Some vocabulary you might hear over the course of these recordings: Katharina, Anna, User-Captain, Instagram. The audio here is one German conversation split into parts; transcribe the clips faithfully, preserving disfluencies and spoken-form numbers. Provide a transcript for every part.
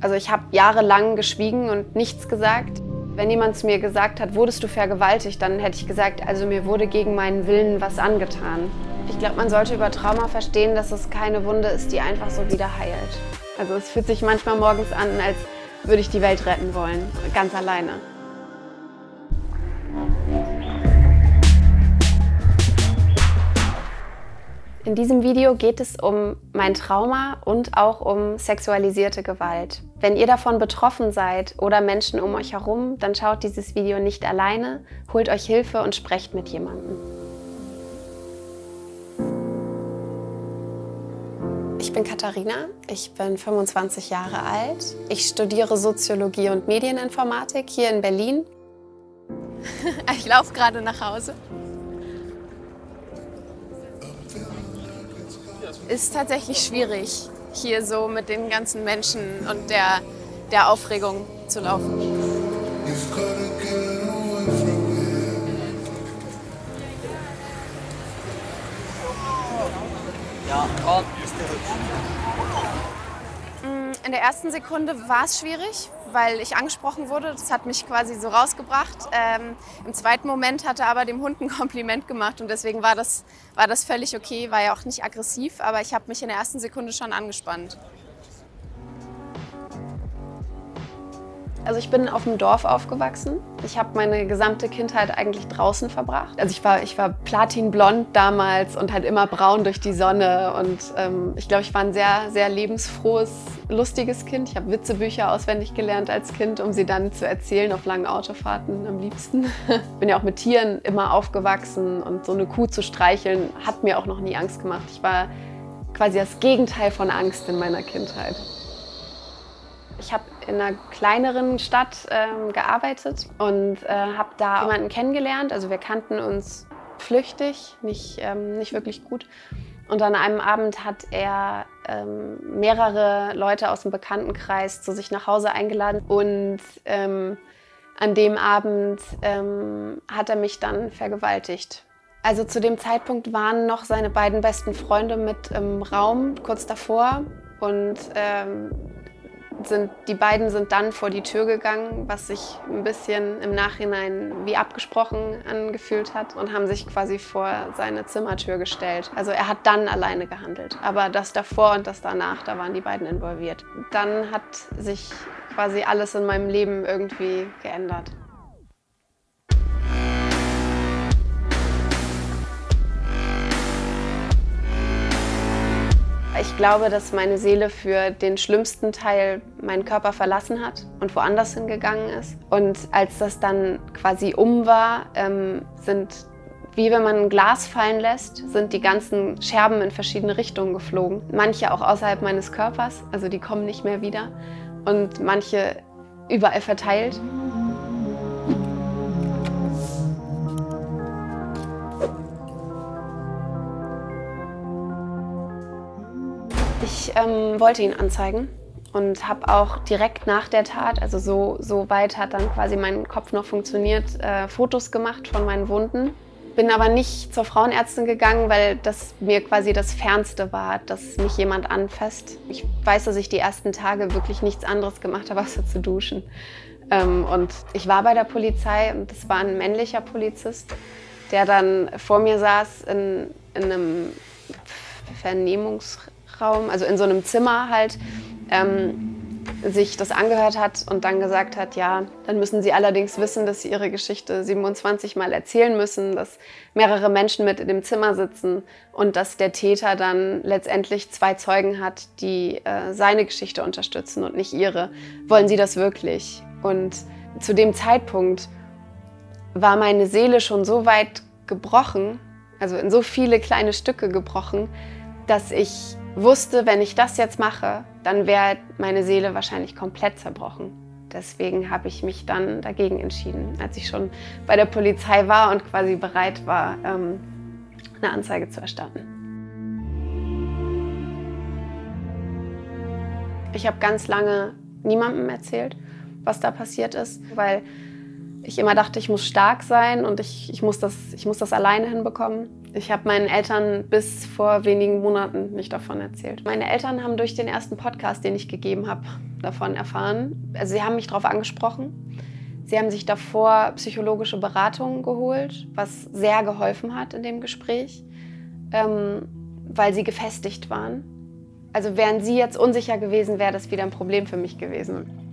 Also ich habe jahrelang geschwiegen und nichts gesagt. Wenn jemand zu mir gesagt hat, wurdest du vergewaltigt, dann hätte ich gesagt, also mir wurde gegen meinen Willen was angetan. Ich glaube, man sollte über Trauma verstehen, dass es keine Wunde ist, die einfach so wieder heilt. Also es fühlt sich manchmal morgens an, als würde ich die Welt retten wollen, ganz alleine. In diesem Video geht es um mein Trauma und auch um sexualisierte Gewalt. Wenn ihr davon betroffen seid oder Menschen um euch herum, dann schaut dieses Video nicht alleine, holt euch Hilfe und sprecht mit jemandem. Ich bin Katharina, ich bin fünfundzwanzig Jahre alt. Ich studiere Soziologie und Medieninformatik hier in Berlin. Ich laufe gerade nach Hause. Ist tatsächlich schwierig, hier so mit den ganzen Menschen und der, der Aufregung zu laufen. In der ersten Sekunde war es schwierig, weil ich angesprochen wurde. Das hat mich quasi so rausgebracht. Ähm, im zweiten Moment hat er aber dem Hund ein Kompliment gemacht und deswegen war das, war das völlig okay. War ja auch nicht aggressiv, aber ich habe mich in der ersten Sekunde schon angespannt. Also ich bin auf dem Dorf aufgewachsen. Ich habe meine gesamte Kindheit eigentlich draußen verbracht. Also ich war, ich war platinblond damals und halt immer braun durch die Sonne. Und ähm, ich glaube, ich war ein sehr, sehr lebensfrohes, lustiges Kind. Ich habe Witzebücher auswendig gelernt als Kind, um sie dann zu erzählen auf langen Autofahrten am liebsten. Ich bin ja auch mit Tieren immer aufgewachsen und so eine Kuh zu streicheln hat mir auch noch nie Angst gemacht. Ich war quasi das Gegenteil von Angst in meiner Kindheit. Ich habe in einer kleineren Stadt ähm, gearbeitet und äh, habe da jemanden kennengelernt. Also wir kannten uns flüchtig, nicht, ähm, nicht wirklich gut. Und an einem Abend hat er ähm, mehrere Leute aus dem Bekanntenkreis zu sich nach Hause eingeladen. Und ähm, an dem Abend ähm, hat er mich dann vergewaltigt. Also zu dem Zeitpunkt waren noch seine beiden besten Freunde mit im Raum, kurz davor. Und ähm, Sind, die beiden sind dann vor die Tür gegangen, was sich ein bisschen im Nachhinein wie abgesprochen angefühlt hat, und haben sich quasi vor seine Zimmertür gestellt. Also er hat dann alleine gehandelt, aber das davor und das danach, da waren die beiden involviert. Dann hat sich quasi alles in meinem Leben irgendwie geändert. Ich glaube, dass meine Seele für den schlimmsten Teil meinen Körper verlassen hat und woanders hingegangen ist. Und als das dann quasi um war, ähm, sind, wie wenn man ein Glas fallen lässt, sind die ganzen Scherben in verschiedene Richtungen geflogen. Manche auch außerhalb meines Körpers, also die kommen nicht mehr wieder. Und manche überall verteilt. Ich ähm, wollte ihn anzeigen und habe auch direkt nach der Tat, also so, so weit hat dann quasi mein Kopf noch funktioniert, äh, Fotos gemacht von meinen Wunden. Bin aber nicht zur Frauenärztin gegangen, weil das mir quasi das Fernste war, dass mich jemand anfasst. Ich weiß, dass ich die ersten Tage wirklich nichts anderes gemacht habe, außer zu duschen. Ähm, und ich war bei der Polizei und das war ein männlicher Polizist, der dann vor mir saß in, in einem Vernehmungsraum. Raum, also in so einem Zimmer halt, ähm, sich das angehört hat und dann gesagt hat, ja, dann müssen Sie allerdings wissen, dass Sie Ihre Geschichte siebenundzwanzig Mal erzählen müssen, dass mehrere Menschen mit in dem Zimmer sitzen und dass der Täter dann letztendlich zwei Zeugen hat, die äh, seine Geschichte unterstützen und nicht Ihre. Wollen Sie das wirklich? Und zu dem Zeitpunkt war meine Seele schon so weit gebrochen, also in so viele kleine Stücke gebrochen, dass ich wusste, wenn ich das jetzt mache, dann wäre meine Seele wahrscheinlich komplett zerbrochen. Deswegen habe ich mich dann dagegen entschieden, als ich schon bei der Polizei war und quasi bereit war, eine Anzeige zu erstatten. Ich habe ganz lange niemandem erzählt, was da passiert ist, weil ich immer dachte, ich muss stark sein und ich, ich, muss, das, ich muss das alleine hinbekommen. Ich habe meinen Eltern bis vor wenigen Monaten nicht davon erzählt. Meine Eltern haben durch den ersten Podcast, den ich gegeben habe, davon erfahren. Also sie haben mich darauf angesprochen. Sie haben sich davor psychologische Beratung geholt, was sehr geholfen hat in dem Gespräch, ähm, weil sie gefestigt waren. Also wären sie jetzt unsicher gewesen, wäre das wieder ein Problem für mich gewesen.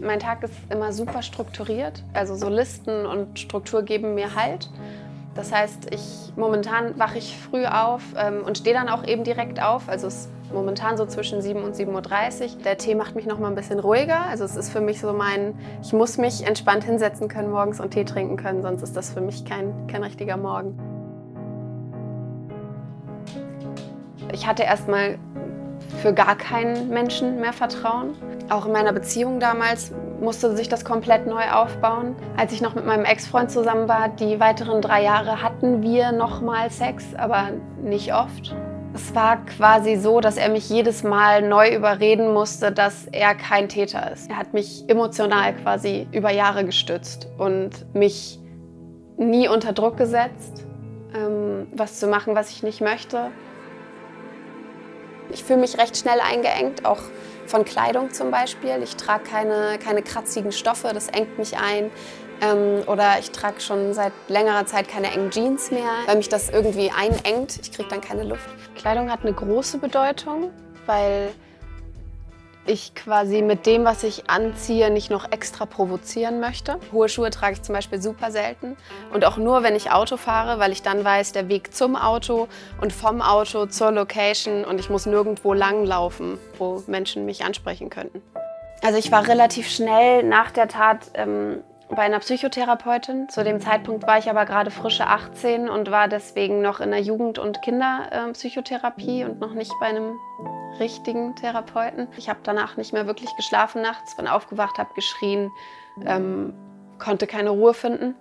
Mein Tag ist immer super strukturiert, also so Listen und Struktur geben mir Halt. Das heißt, ich momentan wache ich früh auf ähm, und stehe dann auch eben direkt auf. Also es ist momentan so zwischen sieben und sieben Uhr dreißig. Der Tee macht mich noch mal ein bisschen ruhiger. Also es ist für mich so mein, ich muss mich entspannt hinsetzen können morgens und Tee trinken können, sonst ist das für mich kein, kein richtiger Morgen. Ich hatte erstmal für gar keinen Menschen mehr Vertrauen. Auch in meiner Beziehung damals musste sich das komplett neu aufbauen. Als ich noch mit meinem Ex-Freund zusammen war, die weiteren drei Jahre hatten wir nochmal Sex, aber nicht oft. Es war quasi so, dass er mich jedes Mal neu überreden musste, dass er kein Täter ist. Er hat mich emotional quasi über Jahre gestützt und mich nie unter Druck gesetzt, was zu machen, was ich nicht möchte. Ich fühle mich recht schnell eingeengt, auch von Kleidung zum Beispiel. Ich trage keine, keine kratzigen Stoffe, das engt mich ein. Ähm, oder ich trage schon seit längerer Zeit keine engen Jeans mehr, weil mich das irgendwie einengt. Ich kriege dann keine Luft. Kleidung hat eine große Bedeutung, weil ich quasi mit dem, was ich anziehe, nicht noch extra provozieren möchte. Hohe Schuhe trage ich zum Beispiel super selten und auch nur, wenn ich Auto fahre, weil ich dann weiß, der Weg zum Auto und vom Auto zur Location und ich muss nirgendwo langlaufen, wo Menschen mich ansprechen könnten. Also ich war relativ schnell nach der Tat ähm, bei einer Psychotherapeutin. Zu dem Zeitpunkt war ich aber gerade frische achtzehn und war deswegen noch in der Jugend- und Kinderpsychotherapie und noch nicht bei einem richtigen Therapeuten. Ich habe danach nicht mehr wirklich geschlafen nachts, bin aufgewacht, habe geschrien, ähm, konnte keine Ruhe finden.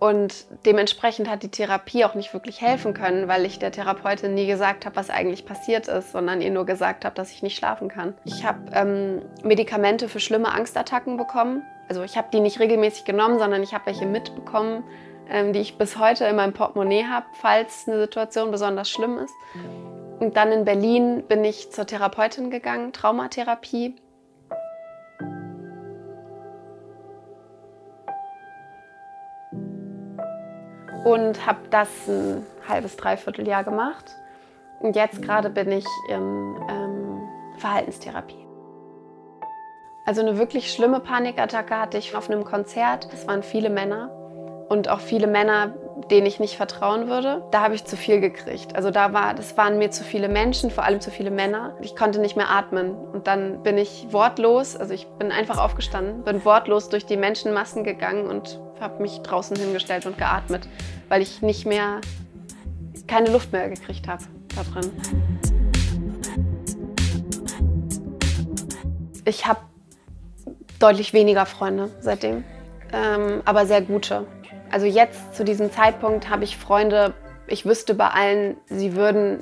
Und dementsprechend hat die Therapie auch nicht wirklich helfen können, weil ich der Therapeutin nie gesagt habe, was eigentlich passiert ist, sondern ihr nur gesagt habe, dass ich nicht schlafen kann. Ich habe ähm, Medikamente für schlimme Angstattacken bekommen. Also ich habe die nicht regelmäßig genommen, sondern ich habe welche mitbekommen, ähm, die ich bis heute in meinem Portemonnaie habe, falls eine Situation besonders schlimm ist. Und dann in Berlin bin ich zur Therapeutin gegangen, Traumatherapie. Und habe das ein halbes, dreiviertel Jahr gemacht. Und jetzt gerade bin ich in ähm, Verhaltenstherapie. Also eine wirklich schlimme Panikattacke hatte ich auf einem Konzert. Es waren viele Männer und auch viele Männer, denen ich nicht vertrauen würde. Da habe ich zu viel gekriegt. Also da war, das waren mir zu viele Menschen, vor allem zu viele Männer. Ich konnte nicht mehr atmen und dann bin ich wortlos, also ich bin einfach aufgestanden, bin wortlos durch die Menschenmassen gegangen und habe mich draußen hingestellt und geatmet, weil ich nicht mehr, keine Luft mehr gekriegt habe da drin. Ich habe deutlich weniger Freunde seitdem, ähm, aber sehr gute. Also jetzt, zu diesem Zeitpunkt, habe ich Freunde, ich wüsste bei allen, sie würden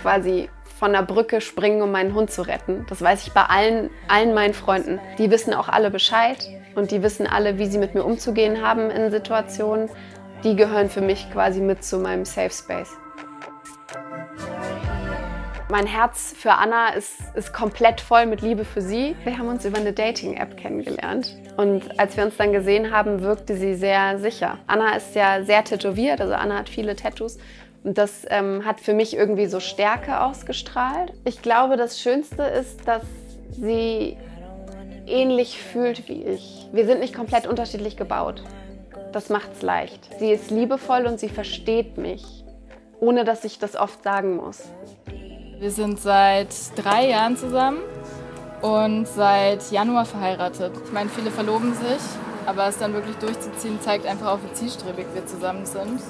quasi von der Brücke springen, um meinen Hund zu retten. Das weiß ich bei allen, allen meinen Freunden. Die wissen auch alle Bescheid und die wissen alle, wie sie mit mir umzugehen haben in Situationen. Die gehören für mich quasi mit zu meinem Safe Space. Mein Herz für Anna ist, ist komplett voll mit Liebe für sie. Wir haben uns über eine Dating-App kennengelernt. Und als wir uns dann gesehen haben, wirkte sie sehr sicher. Anna ist ja sehr tätowiert, also Anna hat viele Tattoos. Und das ähm, hat für mich irgendwie so Stärke ausgestrahlt. Ich glaube, das Schönste ist, dass sie ähnlich fühlt wie ich. Wir sind nicht komplett unterschiedlich gebaut. Das macht's leicht. Sie ist liebevoll und sie versteht mich, ohne dass ich das oft sagen muss. Wir sind seit drei Jahren zusammen und seit Januar verheiratet. Ich meine, viele verloben sich, aber es dann wirklich durchzuziehen, zeigt einfach auch, wie zielstrebig wir zusammen sind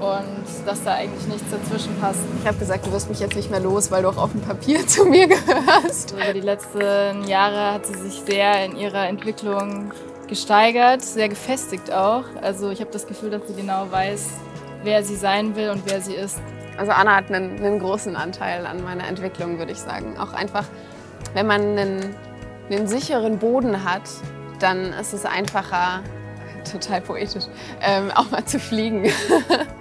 und dass da eigentlich nichts dazwischen passt. Ich habe gesagt, du wirst mich jetzt nicht mehr los, weil du auch auf dem Papier zu mir gehörst. Über die letzten Jahre hat sie sich sehr in ihrer Entwicklung gesteigert, sehr gefestigt auch. Also ich habe das Gefühl, dass sie genau weiß, wer sie sein will und wer sie ist. Also Anna hat einen, einen großen Anteil an meiner Entwicklung, würde ich sagen. Auch einfach, wenn man einen, einen sicheren Boden hat, dann ist es einfacher, total poetisch, ähm, auch mal zu fliegen.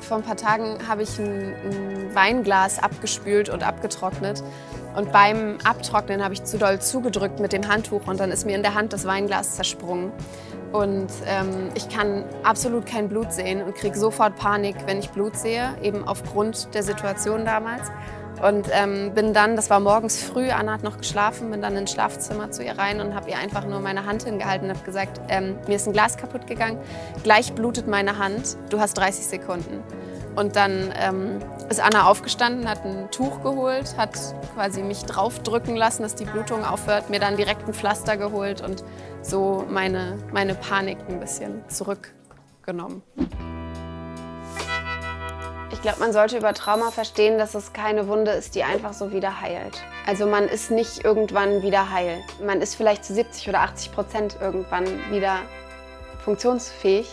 Vor ein paar Tagen habe ich ein, ein Weinglas abgespült und abgetrocknet. Und beim Abtrocknen habe ich zu doll zugedrückt mit dem Handtuch und dann ist mir in der Hand das Weinglas zersprungen. Und ähm, ich kann absolut kein Blut sehen und kriege sofort Panik, wenn ich Blut sehe, eben aufgrund der Situation damals. Und ähm, bin dann, das war morgens früh, Anna hat noch geschlafen, bin dann ins Schlafzimmer zu ihr rein und habe ihr einfach nur meine Hand hingehalten und habe gesagt, ähm, mir ist ein Glas kaputt gegangen, gleich blutet meine Hand, du hast dreißig Sekunden. Und dann ähm, ist Anna aufgestanden, hat ein Tuch geholt, hat quasi mich draufdrücken lassen, dass die Blutung aufhört, mir dann direkt ein Pflaster geholt und so meine, meine Panik ein bisschen zurückgenommen. Ich glaube, man sollte über Trauma verstehen, dass es keine Wunde ist, die einfach so wieder heilt. Also man ist nicht irgendwann wieder heil. Man ist vielleicht zu siebzig oder achtzig Prozent irgendwann wieder funktionsfähig,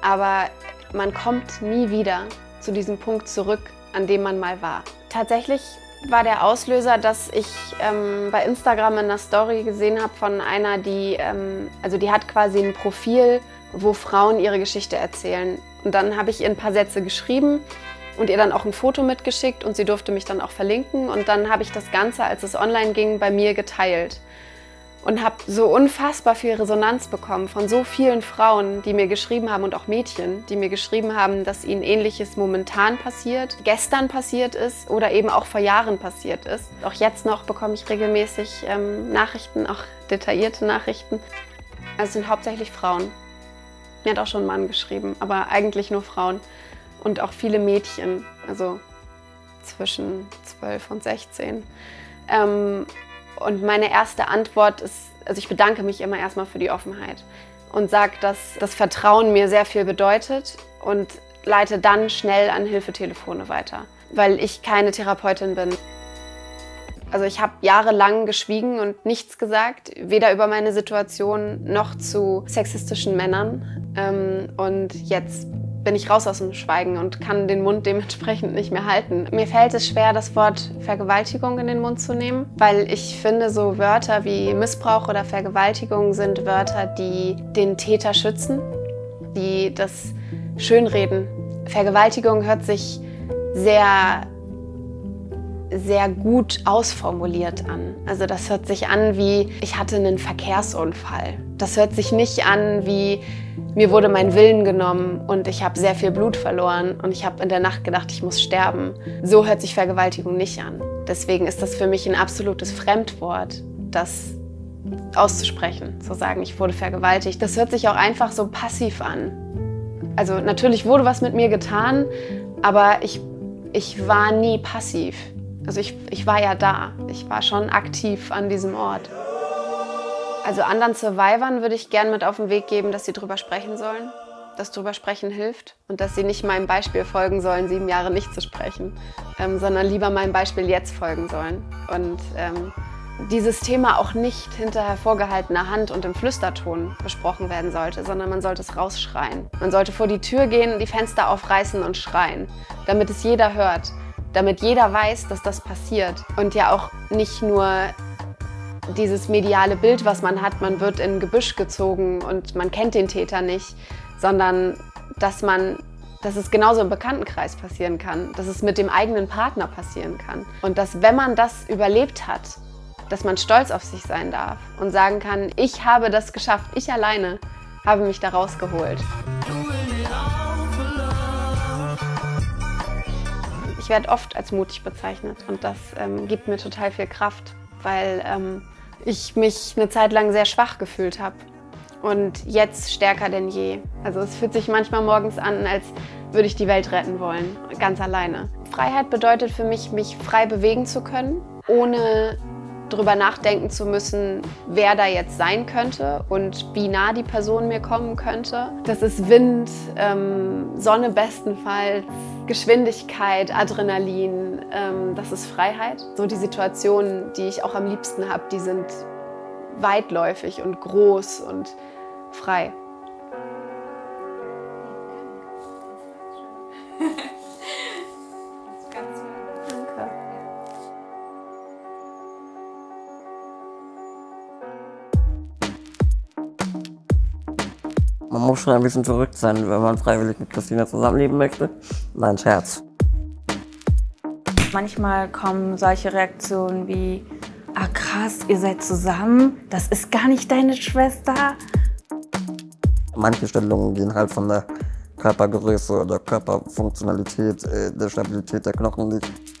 aber man kommt nie wieder zu diesem Punkt zurück, an dem man mal war. Tatsächlich war der Auslöser, dass ich ähm, bei Instagram in einer Story gesehen habe von einer, die, ähm, also die hat quasi ein Profil, wo Frauen ihre Geschichte erzählen. Und dann habe ich ihr ein paar Sätze geschrieben und ihr dann auch ein Foto mitgeschickt und sie durfte mich dann auch verlinken. Und dann habe ich das Ganze, als es online ging, bei mir geteilt. Und habe so unfassbar viel Resonanz bekommen von so vielen Frauen, die mir geschrieben haben und auch Mädchen, die mir geschrieben haben, dass ihnen Ähnliches momentan passiert, gestern passiert ist oder eben auch vor Jahren passiert ist. Auch jetzt noch bekomme ich regelmäßig ähm, Nachrichten, auch detaillierte Nachrichten. Also es sind hauptsächlich Frauen. Mir hat auch schon ein Mann geschrieben, aber eigentlich nur Frauen und auch viele Mädchen, also zwischen zwölf und sechzehn. Ähm, Und meine erste Antwort ist, also ich bedanke mich immer erstmal für die Offenheit und sage, dass das Vertrauen mir sehr viel bedeutet und leite dann schnell an Hilfetelefone weiter, weil ich keine Therapeutin bin. Also ich habe jahrelang geschwiegen und nichts gesagt, weder über meine Situation noch zu sexistischen Männern. Und jetzt bin ich raus aus dem Schweigen und kann den Mund dementsprechend nicht mehr halten. Mir fällt es schwer, das Wort Vergewaltigung in den Mund zu nehmen, weil ich finde, so Wörter wie Missbrauch oder Vergewaltigung sind Wörter, die den Täter schützen, die das schönreden. Vergewaltigung hört sich sehr, sehr gut ausformuliert an. Also das hört sich an wie, ich hatte einen Verkehrsunfall. Das hört sich nicht an wie, mir wurde mein Willen genommen und ich habe sehr viel Blut verloren und ich habe in der Nacht gedacht, ich muss sterben. So hört sich Vergewaltigung nicht an. Deswegen ist das für mich ein absolutes Fremdwort, das auszusprechen, zu sagen, ich wurde vergewaltigt. Das hört sich auch einfach so passiv an. Also natürlich wurde was mit mir getan, aber ich, ich war nie passiv. Also ich, ich war ja da, ich war schon aktiv an diesem Ort. Also anderen Survivern würde ich gern mit auf den Weg geben, dass sie drüber sprechen sollen, dass drüber sprechen hilft und dass sie nicht meinem Beispiel folgen sollen, sieben Jahre nicht zu sprechen, ähm, sondern lieber meinem Beispiel jetzt folgen sollen. Und ähm, dieses Thema auch nicht hinter vorgehaltener Hand und im Flüsterton besprochen werden sollte, sondern man sollte es rausschreien. Man sollte vor die Tür gehen, die Fenster aufreißen und schreien, damit es jeder hört, damit jeder weiß, dass das passiert und ja auch nicht nur dieses mediale Bild, was man hat, man wird in ein Gebüsch gezogen und man kennt den Täter nicht, sondern dass, man, dass es genauso im Bekanntenkreis passieren kann, dass es mit dem eigenen Partner passieren kann. Und dass, wenn man das überlebt hat, dass man stolz auf sich sein darf und sagen kann, ich habe das geschafft, ich alleine habe mich da rausgeholt. Ich werde oft als mutig bezeichnet und das ähm, gibt mir total viel Kraft, weil ähm, ich mich eine Zeit lang sehr schwach gefühlt habe und jetzt stärker denn je. Also es fühlt sich manchmal morgens an, als würde ich die Welt retten wollen, ganz alleine. Freiheit bedeutet für mich, mich frei bewegen zu können, ohne darüber nachdenken zu müssen, wer da jetzt sein könnte und wie nah die Person mir kommen könnte. Das ist Wind, ähm, Sonne bestenfalls, Geschwindigkeit, Adrenalin, ähm, das ist Freiheit. So die Situationen, die ich auch am liebsten habe, die sind weitläufig und groß und frei. Danke. Man muss schon ein bisschen verrückt sein, wenn man freiwillig mit Katharina zusammenleben möchte. Nein, Scherz. Manchmal kommen solche Reaktionen wie: Ah krass, ihr seid zusammen, das ist gar nicht deine Schwester. Manche Stellungen gehen halt von der Körpergröße oder Körperfunktionalität, der Stabilität der Knochen nicht.